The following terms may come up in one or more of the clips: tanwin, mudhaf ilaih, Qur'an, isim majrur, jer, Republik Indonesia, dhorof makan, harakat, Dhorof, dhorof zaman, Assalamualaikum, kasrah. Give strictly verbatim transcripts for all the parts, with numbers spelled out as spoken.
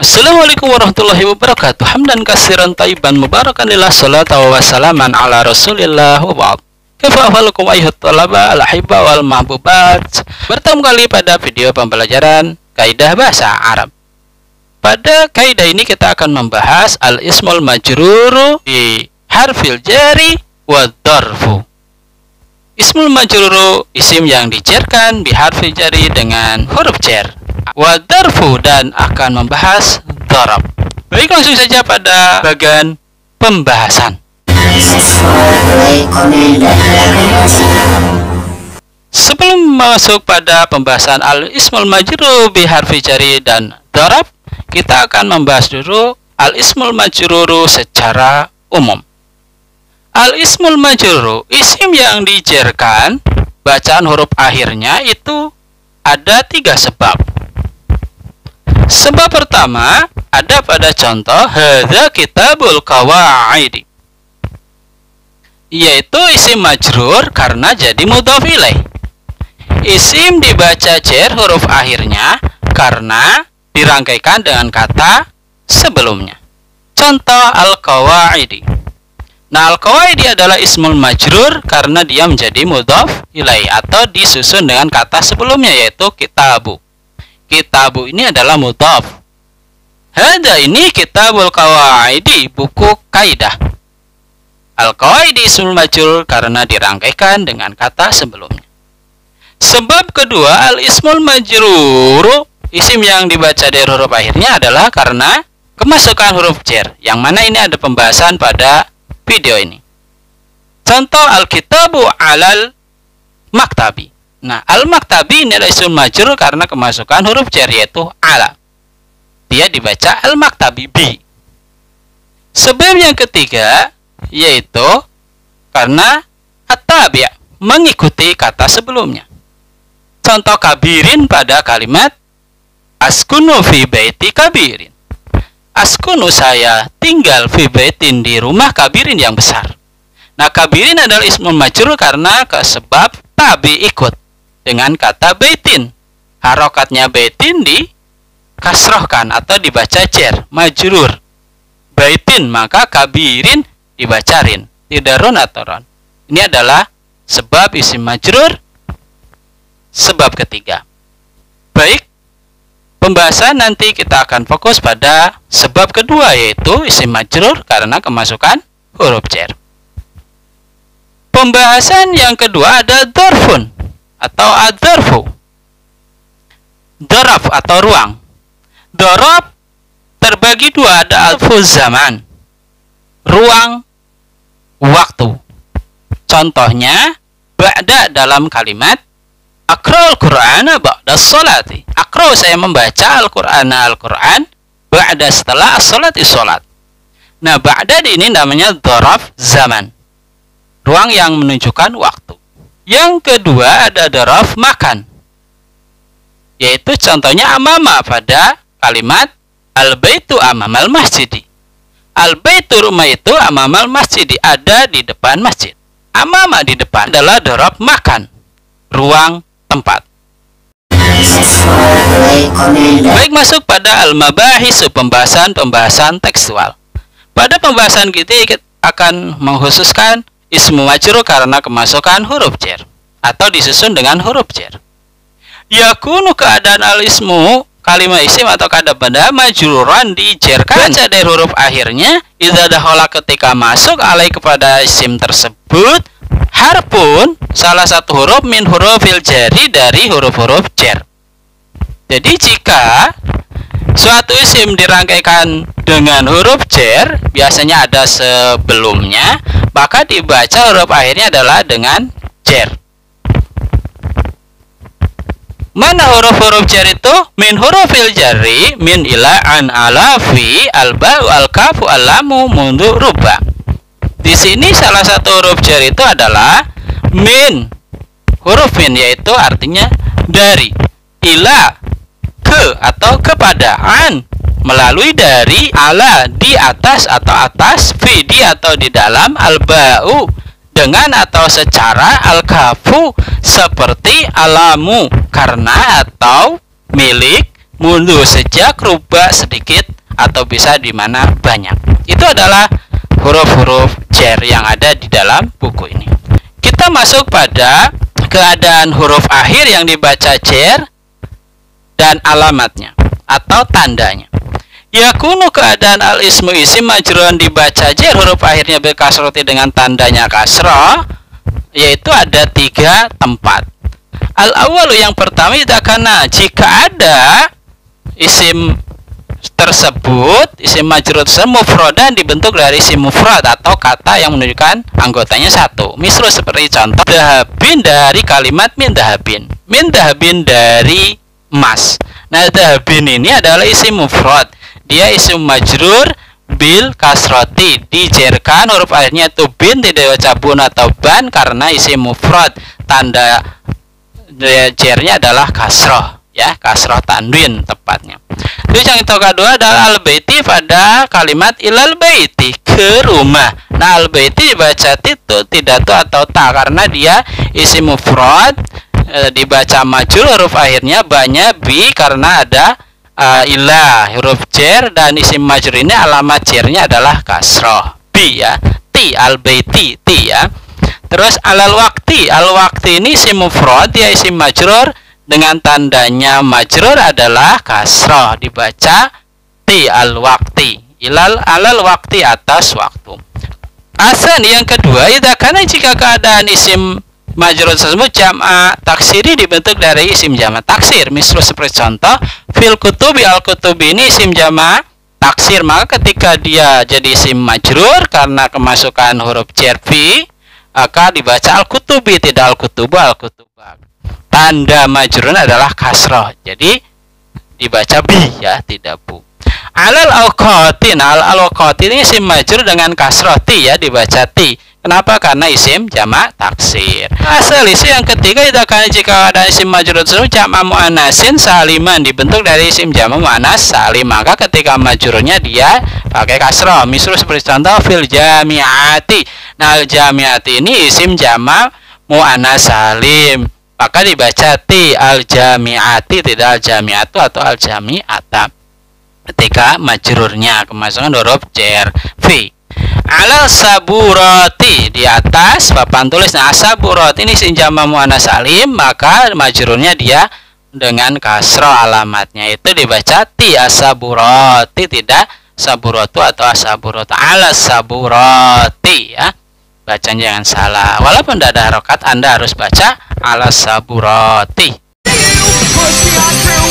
Assalamualaikum warahmatullahi wabarakatuh. Hamdan kasiran taiban mubarakanillah salata wa salaman ala rasulillah wa ba'd. Kafa'afalukum ayhat talaba al-ahibba wal mahbubat. Bertemu kali pada video pembelajaran kaidah bahasa Arab. Pada kaidah ini kita akan membahas al-ismul majruru di harfil jari wa dhorfu. Ismul majruru isim yang dijerkan bi harfil jari dengan huruf jer. Wa dhorfu, dan akan membahas dhorof. Baik, langsung saja pada bagian pembahasan. Sebelum masuk pada pembahasan al-ismul majrur bi harfi jari dan dhorof, kita akan membahas dulu al-ismul majrur secara umum. Al-ismul majrur, isim yang dijerkan bacaan huruf akhirnya itu ada tiga sebab. Sebab pertama ada pada contoh hadza kitabul qawaidi, yaitu isim majrur karena jadi mudhaf ilaih. Isim dibaca jer huruf akhirnya karena dirangkaikan dengan kata sebelumnya. Contoh al-qawaidi. Nah, al-qawaidi adalah ismul majrur karena dia menjadi mudhaf ilaih atau disusun dengan kata sebelumnya, yaitu kitabu. Kitabu ini adalah mudhaf. Hadza ini kitabul qawaidi, buku kaidah. Al-qawaidi ismul majrur karena dirangkaikan dengan kata sebelumnya. Sebab kedua, al-ismul majrur, isim yang dibaca dari huruf akhirnya adalah karena kemasukan huruf jer, yang mana ini ada pembahasan pada video ini. Contoh al-kitabu alal maktabi. Nah, al-maktabi ini adalah isim majrur karena kemasukan huruf jer, yaitu ala. Dia dibaca al-maktabi bi. Sebab yang ketiga yaitu karena at-tabi', mengikuti kata sebelumnya. Contoh kabirin pada kalimat askunu fi baiti kabirin. Askunu, saya tinggal, fi baitin, di rumah kabirin yang besar. Nah, kabirin adalah ismul majrur karena kesebab tabi ikut dengan kata baitin. Harokatnya baitin dikasrohkan atau dibaca jer, majrur baitin, maka kabirin dibaca rin, tidak ron atau ron. Ini adalah sebab isim majrur sebab ketiga. Baik, pembahasan nanti kita akan fokus pada sebab kedua, yaitu isim majrur karena kemasukan huruf jer. Pembahasan yang kedua ada dhorfun atau ad-dhorfu, dhorof atau ruang. Dhorof terbagi dua, ada dhorof zaman, ruang waktu. Contohnya ba'da dalam kalimat akra'ul Qur'ana ba'da sholati. Akra, saya membaca al-Qur'ana al-Qur'an, ba'da setelah as-sholati sholat. Nah, ba'da ini namanya dhorof zaman, ruang yang menunjukkan waktu. Yang kedua ada dhorof makan, yaitu contohnya amama pada kalimat al-baitu amamal masjidi. Al-baitu, rumah itu, amamal masjidi, ada di depan masjid. Amama, di depan, adalah dhorof makan, ruang tempat. Baik, masuk pada al-mabahisu, pembahasan-pembahasan tekstual. Pada pembahasan kita akan mengkhususkan ismu majrur karena kemasukan huruf jer atau disusun dengan huruf jer. Yakunu, keadaan al-ismu, kalimat isim atau kata benda majruran dijerkan baca dari huruf akhirnya, idza dakhala, ketika masuk, alai, kepada isim tersebut, harpun, salah satu huruf min hurufil jari, dari huruf-huruf jer. Jadi jika suatu isim dirangkaikan dengan huruf jer, biasanya ada sebelumnya, maka dibaca huruf akhirnya adalah dengan jer. Mana huruf-huruf jer itu? Min hurufil jari, min ila an ala fi al-ba'u al-kafu al-lamu mundu ruba. Di sini salah satu huruf jer itu adalah min, huruf min, yaitu artinya dari, ila ke atau kepada, an melalui, dari, ala di atas atau atas, fi di atau di dalam, al-ba'u dengan atau secara, al-kafu seperti, alamu karena atau milik, mundu sejak, ruba sedikit, atau bisa di mana banyak. Itu adalah huruf-huruf jer yang ada di dalam buku ini. Kita masuk pada keadaan huruf akhir yang dibaca jer dan alamatnya atau tandanya. Yakunu keadaan al-ismu isim majrun dibaca jer, huruf akhirnya bilkasroti dengan tandanya kasroh, yaitu ada tiga tempat. Al-awalu yang pertama, karena jika ada isim tersebut, isim majrur mufrad dan dibentuk dari isim mufrad atau kata yang menunjukkan anggotanya satu. Misal seperti contoh dahabin dari kalimat min dahabin, min dahabin dari emas. Nah, dahabin ini adalah isim mufrad, dia isim majrur bil kasroti, dijerkan huruf akhirnya itu bin, tidak baca bun atau ban karena isim mufrad, tanda jernya adalah kasroh, ya, kasroh tanwin tepatnya. Terus yang kedua adalah al-baiti pada kalimat ilal baiti, ke rumah. Nah, al-baiti dibaca titu, tidak tu atau ta karena dia isim mufrad, e, dibaca majrur, huruf akhirnya banyak bi karena ada e, ilah huruf jer, dan isim majrur ini alamat jernya adalah kasroh bi, ya, ti al-baiti ti, ya. Terus alal wakti, al wakti ini isim mufrad, dia isim majrur dengan tandanya majrur adalah kasroh, dibaca ti al wakti, ilal alal wakti atas waktu. Asan yang kedua, idza kana jika keadaan isim majrur tersebut jama taksiri dibentuk dari isim jama taksir. Misal seperti contoh fil kutubi, al kutubi ini isim jama taksir, maka ketika dia jadi isim majrur karena kemasukan huruf jer fi, maka dibaca al kutubi, tidak al kutuba al kutuba. Tanda majrur adalah kasroh, jadi dibaca bi, ya, tidak bu. Alal awqatin, alal awqatin ini isim majrur dengan kasroh ti, ya, dibaca ti. Kenapa? Karena isim jamak taksir. Asal isim yang ketiga, itu akan jika ada isim majrur tersebut jamak mu'anasin saliman, dibentuk dari isim jamak mu'anas salim, maka ketika majrurnya dia pakai kasroh. Misal seperti contoh fil jamiati. Nah, jamiati ini isim jamak mu'anas salim, maka dibaca ti al-jami'ati, tidak al-jami'atu atau al-jami'ata ketika majrurnya kemasukan huruf jer fi. Ala saburati, di atas papan tulis. Nah, saburati ini isim jamak mu'anas salim, maka majrurnya dia dengan kasroh, alamatnya itu dibaca ti asaburati, tidak saburatu atau asaburatu, ala saburati, ya, bacanya jangan salah. Walaupun tidak ada harokat, Anda harus baca ala saburati.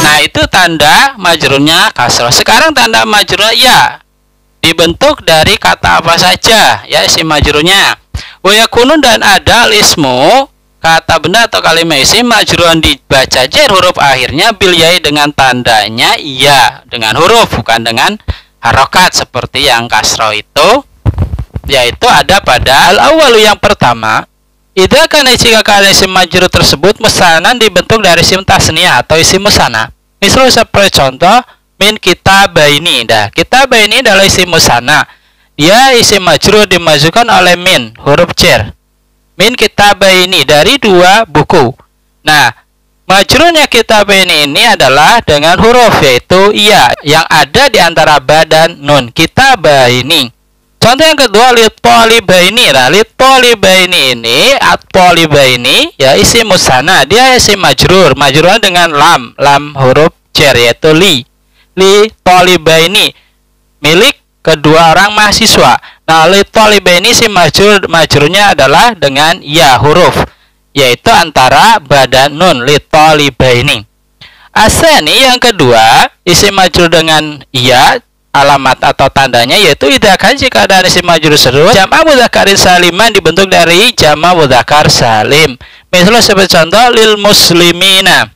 Nah, itu tanda majrurnya kasroh. Sekarang tanda majrur ya dibentuk dari kata apa saja, ya, isim majrurnya. Wa yakunu, dan ada al-ismu kata benda atau kalimat isim majrurun dibaca jer, huruf akhirnya bil yai dengan tandanya iya, dengan huruf bukan dengan harokat seperti yang kasroh itu, yaitu ada pada al-awalu yang pertama, idza kana jika keadaan isim majrur tersebut musanna dibentuk dari isim tasniyah atau isim musanna. Misal seperti contoh min kitabaini. Dah, kitabaini adalah isim musanna, dia isim majrur dimasukkan oleh min huruf jer, min kitabaini, dari dua buku. Nah, majrurnya kitabaini ini adalah dengan huruf, yaitu iya, yang ada di antara ba dan nun, kitabaini. Contoh yang kedua litolibaini. Nah, litolibaini ini atolibaini, ya, isim musanna, dia isim majrur, majrurnya dengan lam, lam huruf jer, yaitu li, litolibaini, milik kedua orang mahasiswa. Nah, litolibaini isim majrur, majrurnya adalah dengan ya huruf, yaitu antara ba dan nun, litolibaini. Asani yang kedua, isim majrur dengan ya, alamat atau tandanya yaitu idza kana jika ada isim majrur tersebut jamak mudzakarin saliman dibentuk dari jamak mudzakkar salim. Misalnya seperti contoh lil muslimina.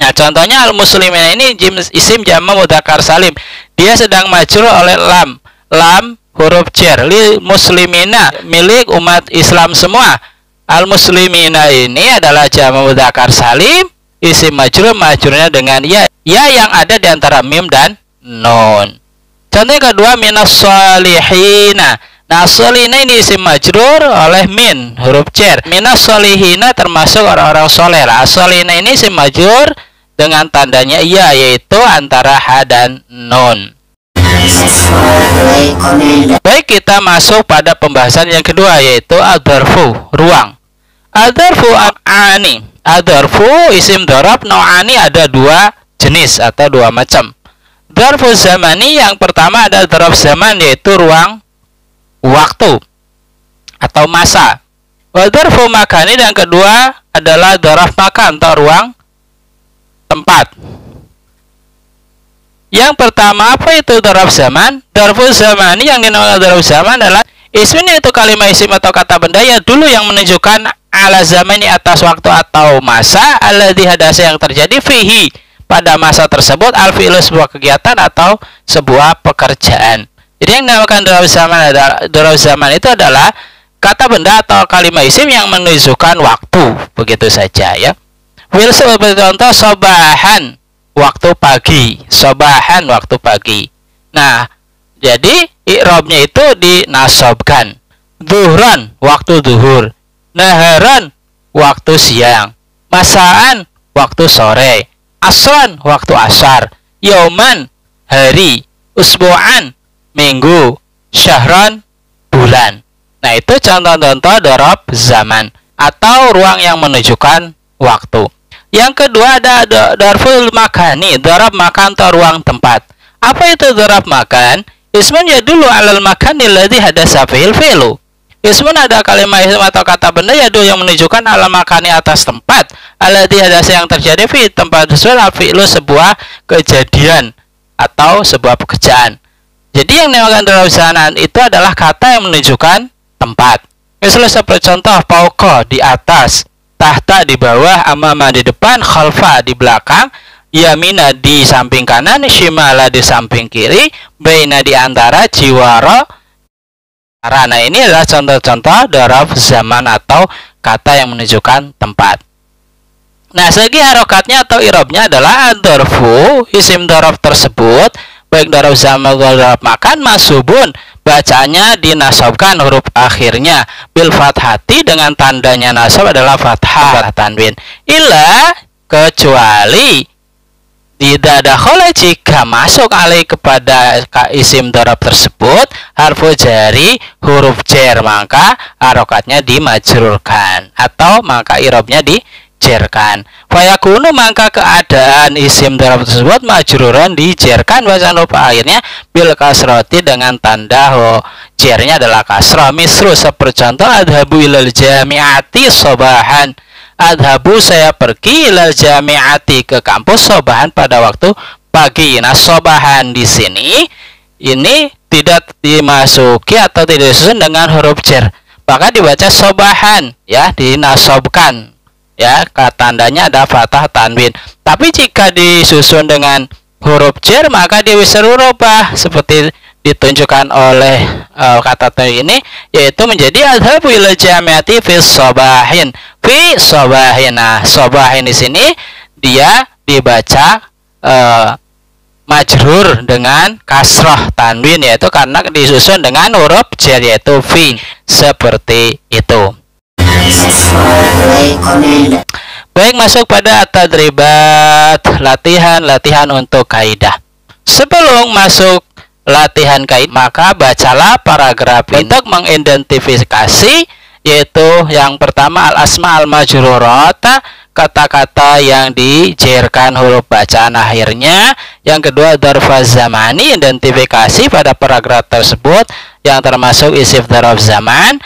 Nah, contohnya al muslimina ini isim jamak mudzakkar salim, dia sedang majrur oleh lam, lam huruf jer, lil muslimina, milik umat Islam semua. Al muslimina ini adalah jamak mudzakkar salim, isim majrur, majrurnya dengan ya, ya yang ada di antara mim dan nun. Contoh yang kedua minas solihina. Nah, solihina ini isim majrur oleh min huruf jer, minas solihina termasuk orang-orang soleh. Solihina ini isim majrur dengan tandanya iya, yaitu antara ha dan nun. Baik, kita masuk pada pembahasan yang kedua, yaitu adharfu, ruang. Adharfu ani. Adharfu isim dhorof, nau'ani, ada dua jenis atau dua macam. Dhorof zamani, yang pertama ada dhorof zaman, yaitu ruang waktu atau masa. Dhorof makan, yang kedua adalah dhorof makan atau ruang tempat. Yang pertama, apa itu dhorof zaman? Dhorof zaman yang dinamakan dhorof zaman adalah ismnya, itu kalimat isim atau kata benda ya dulu yang menunjukkan ala zamani, atas waktu atau masa, alladhi hadasa, yang terjadi, fihi, pada masa tersebut, al-fi'lu, sebuah kegiatan atau sebuah pekerjaan. Jadi yang dinamakan dhorof zaman adalah dhorof zaman itu adalah kata benda atau kalimat isim yang menunjukkan waktu, begitu saja ya. Wil sebagai contoh, sobahan, waktu pagi, sobahan waktu pagi. Nah, jadi i'rabnya itu dinasobkan. Dhuhran waktu duhur, naharan waktu siang, masaan waktu sore, asran waktu asar, yauman hari, usbu'an minggu, syahran bulan. Nah, itu contoh-contoh dhorof zaman atau ruang yang menunjukkan waktu. Yang kedua ada dhorof makani, dhorof makan atau ruang tempat. Apa itu dhorof makan? Ismun yadulu alal makani alladhi hadasa fihil fi'lu. Ismun ada kalimat ism atau kata benda yadulu yang menunjukkan alal makani, atas tempat, alladhi hadasa, yang terjadi, fi tempat tersebut, al fi'lu, sebuah kejadian atau sebuah pekerjaan. Jadi yang dinamakan dhorof zaman itu adalah kata yang menunjukkan tempat. Misalnya seperti contoh, fauqa, di atas, tahta, di bawah, amama, di depan, khalfa, di belakang, yamina, di samping kanan, shimala, di samping kiri, baina, di antara, jiwara. Nah, ini adalah contoh-contoh dhorof zaman atau kata yang menunjukkan tempat. Nah, segi harokatnya atau i'rabnya adalah adharfu, isim dhorof tersebut, baik dhorof zaman atau dhorof makan, masubun, bacaannya dinasobkan huruf akhirnya bil fathati, dengan tandanya nasab adalah fathah tanwin, illa, kecuali, tidak dakhala, jika masuk, alai, kepada isim dhorof tersebut, harfu jari, huruf jer, maka harokatnya dimajrurkan atau maka i'rabnya dijerkan. Fayakunu, maka keadaan isim dhorof tersebut majruran, dijerkan bacaan huruf akhirnya bil kasroti, dengan tanda ho jernya adalah kasroh. Misru seperti contoh, adhabu ilal jami'ati sobahan. Adhabu, saya pergi, ilal jami'ati, ke kampus, sobahan, pada waktu pagi. Nah, sobahan di sini ini tidak dimasuki atau tidak disusun dengan huruf jer, maka dibaca sobahan ya, dinasobkan ya, katandanya ada fathah tanwin. Tapi jika disusun dengan huruf jer, maka dia bisa berubah seperti ditunjukkan oleh uh, kata tanwin ini, yaitu menjadi adhabu ilal jami'ati fi sobahin. Fi sobahin. Nah, sobahin di sini dia dibaca uh, majrur dengan kasroh tanwin, yaitu karena disusun dengan huruf jer, yaitu fi, seperti itu. Baik, masuk pada tadribat, latihan-latihan untuk kaidah. Sebelum masuk latihan kaidah, maka bacalah paragraf untuk mengidentifikasi, yaitu yang pertama al asma al majrurata, kata-kata yang dijerkan huruf bacaan akhirnya. Yang kedua dhorof zamani, identifikasi pada paragraf tersebut yang termasuk isim dhorof zaman.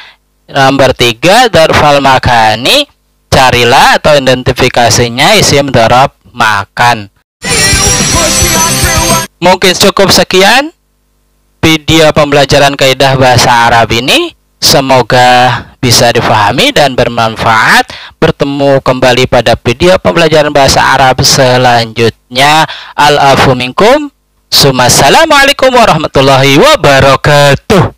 Nomor tiga, dhorof makani, carilah atau identifikasinya isim dhorof makan. Mungkin cukup sekian video pembelajaran kaidah bahasa Arab ini. Semoga bisa difahami dan bermanfaat. Bertemu kembali pada video pembelajaran bahasa Arab selanjutnya. Al-afu minkum. Assalamualaikum warahmatullahi wabarakatuh.